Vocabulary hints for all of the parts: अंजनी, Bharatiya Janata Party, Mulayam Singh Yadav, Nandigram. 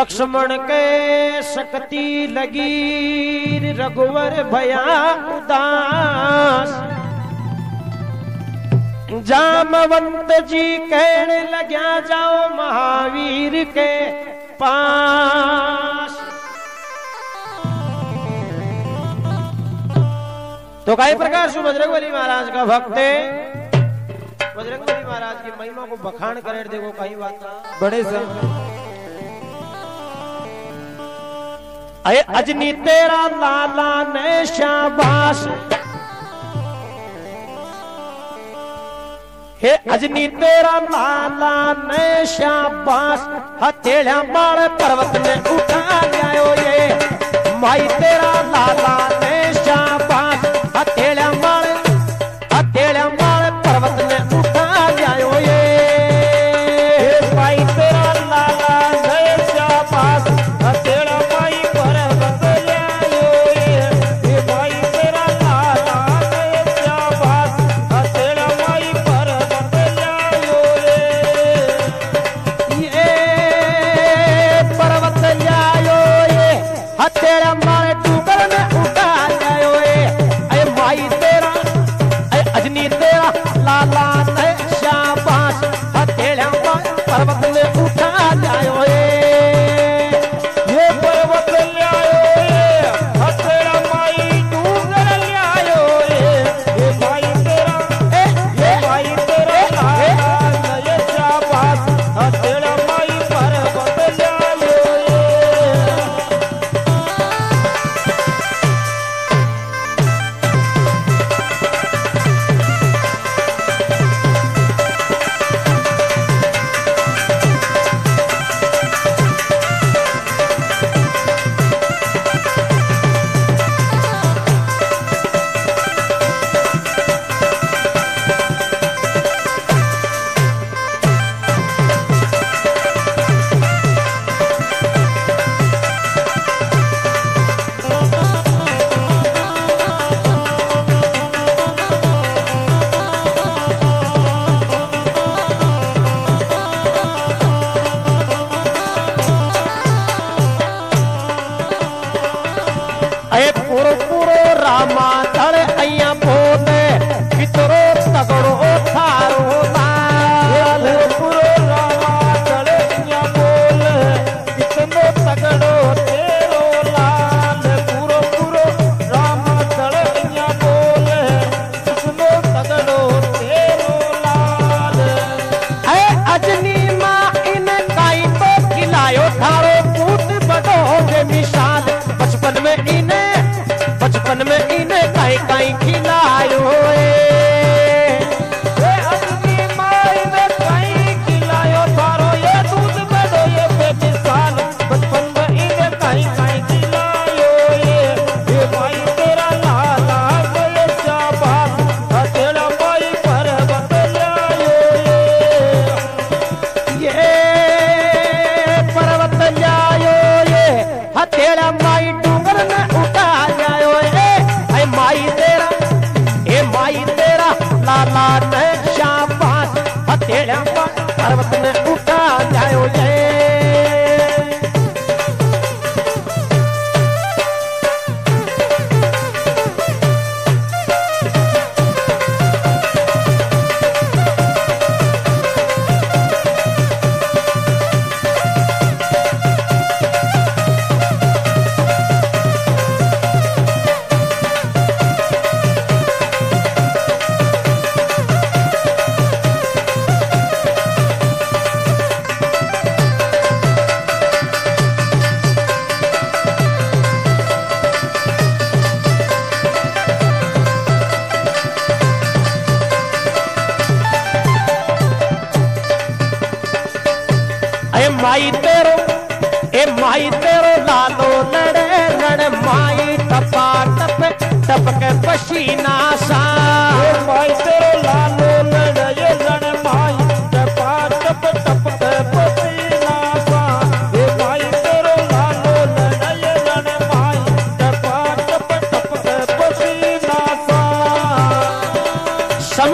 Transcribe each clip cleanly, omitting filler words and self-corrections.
लक्ष्मण के शक्ति लगी रघुवर भया उदास। जामवंत जी कहने लग्या जाओ महावीर के पास। तो कई प्रकार से बजरंगबली महाराज का भक्त बजरंगबली महाराज की महिमा को बखान करे। देखो कई बात बड़े अये अंजनी तेरा लाला ने शाबाश। हे अंजनी तेरा लाला ने शाबाश। हथेलिया बाल पर्वत ने उठा लिया ये माई तेरा लाला ने शाबाश। हथेलिया बाल पर्वत ने उठा लिया ये माई तेरा लाला ने शाबाश। हथेलिया माई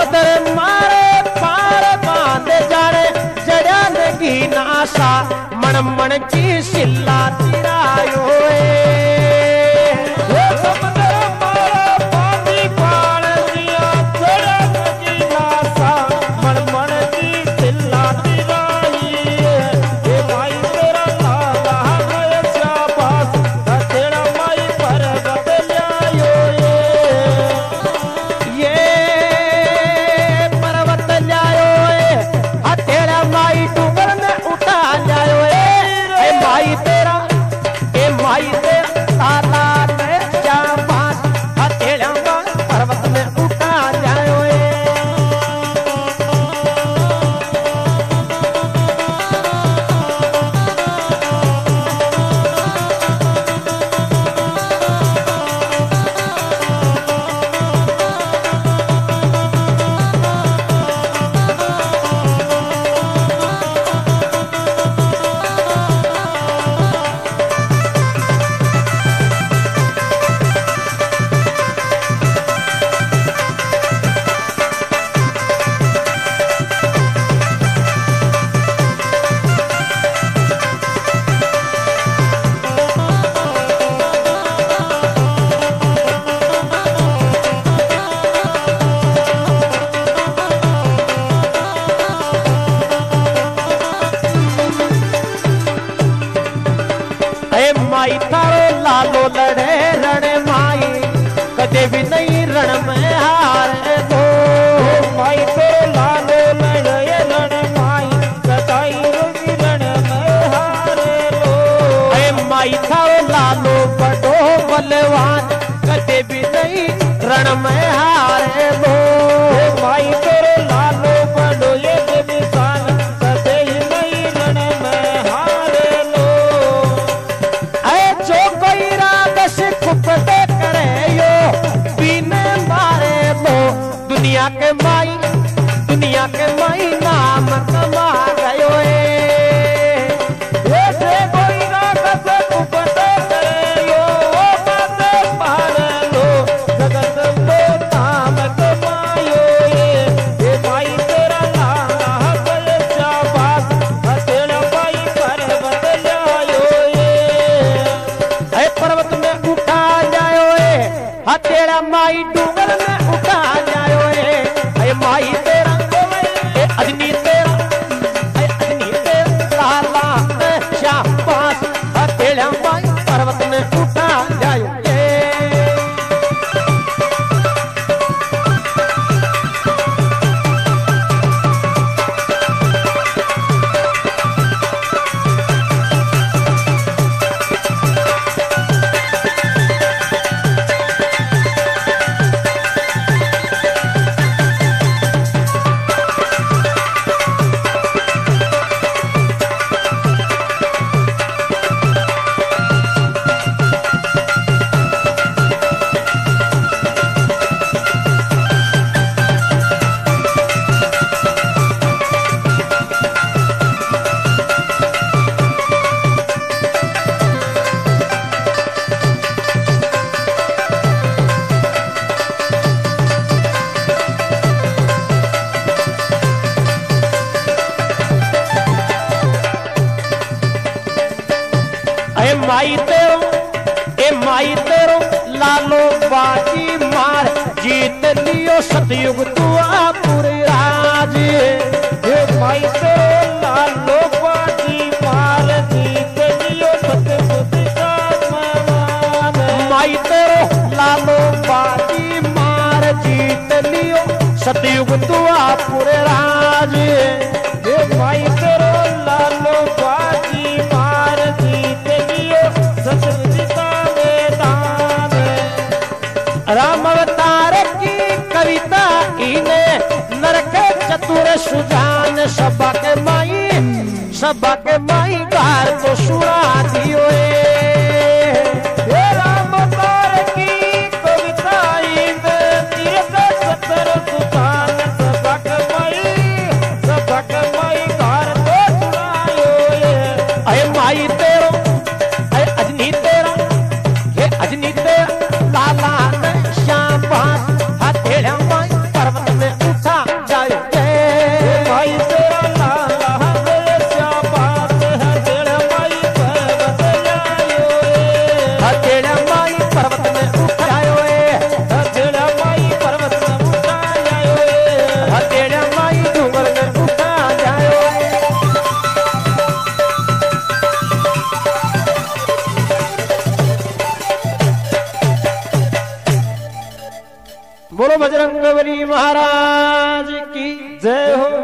पर्वत मारे पार बांध जाने जड़न की ना सा मणमण की सिल्ला तिरायो बोलो बजरंगबली महाराज की जय हो।